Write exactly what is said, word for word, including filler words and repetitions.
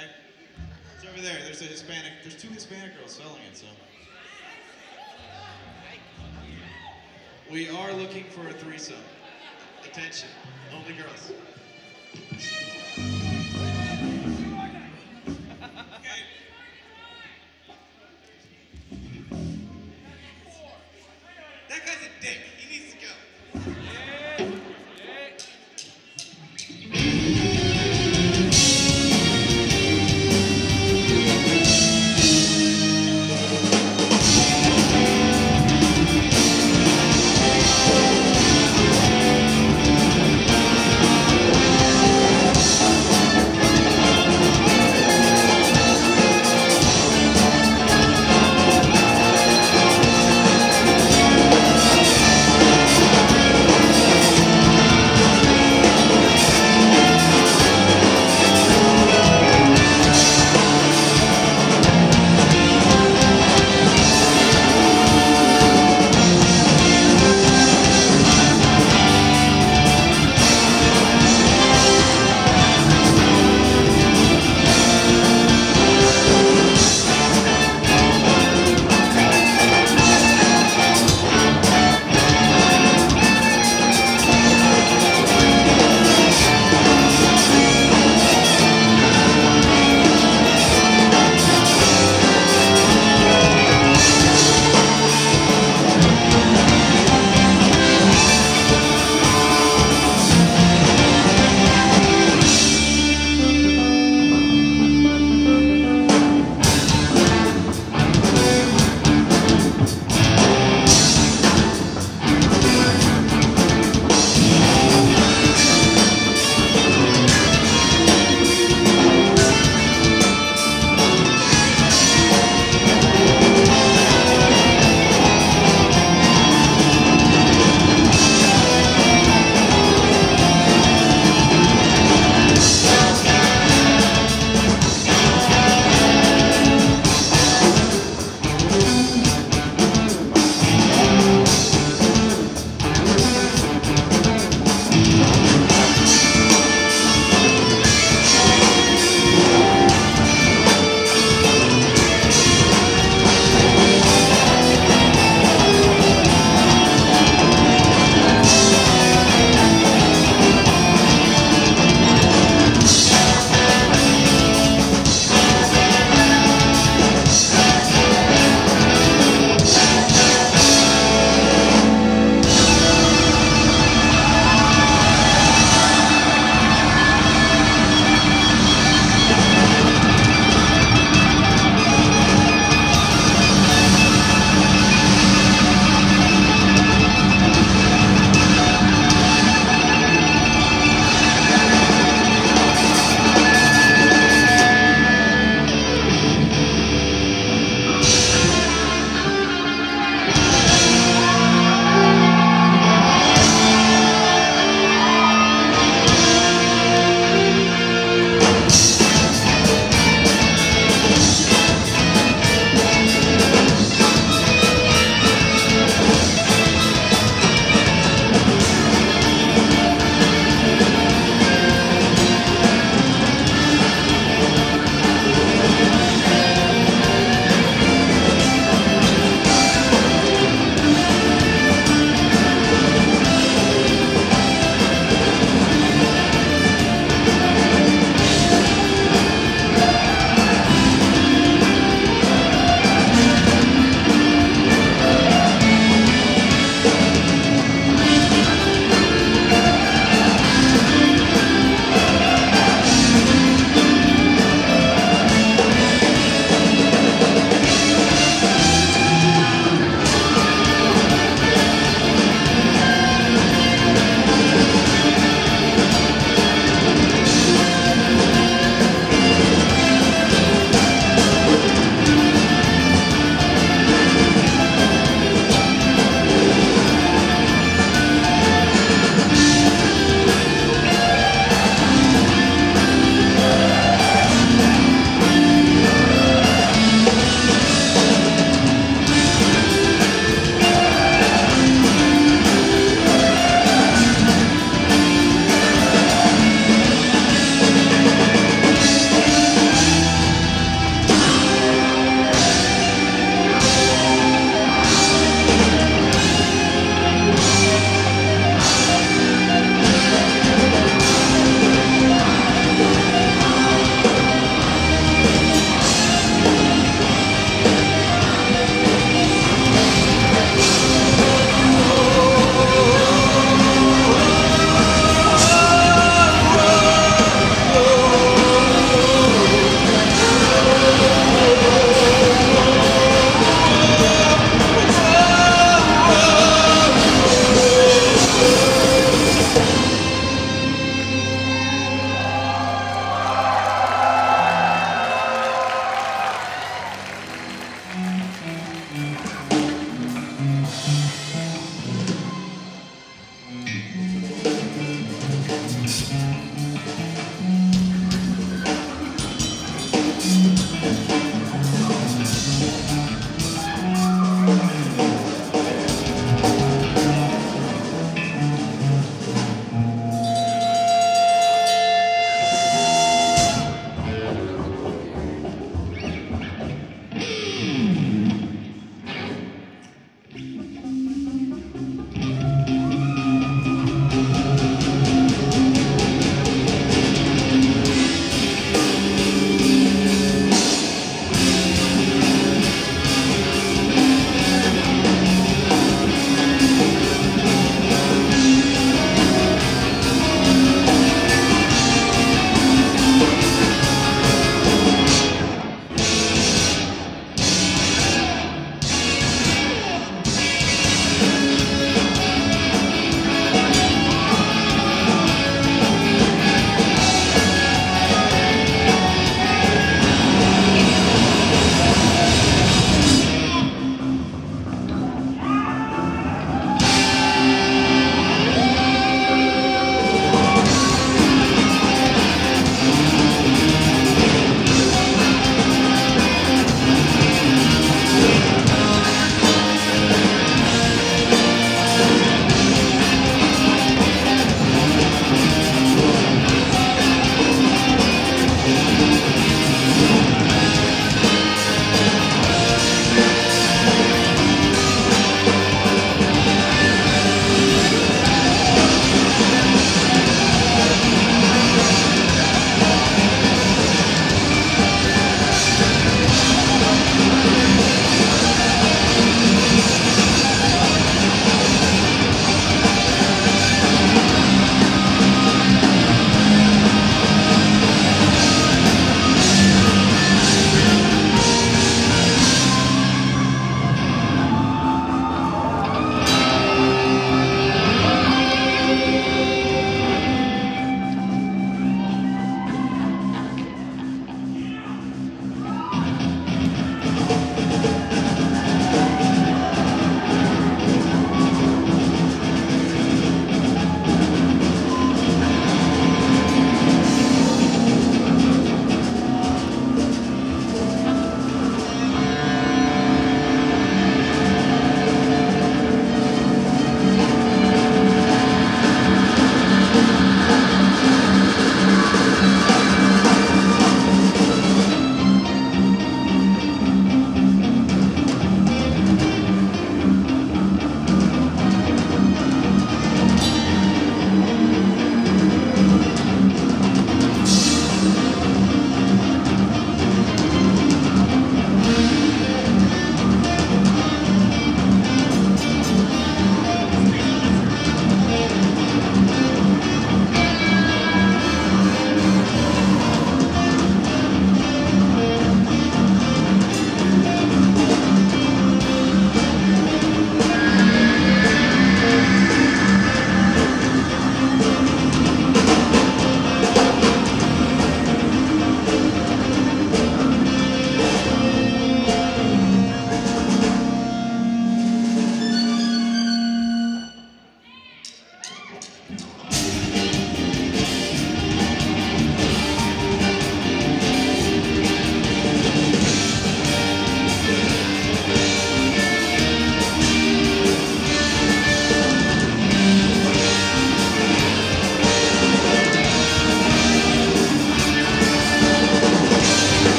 okay? It's over there. There's a Hispanic. There's two Hispanic girls selling it, so. We are looking for a threesome. Attention. Only girls.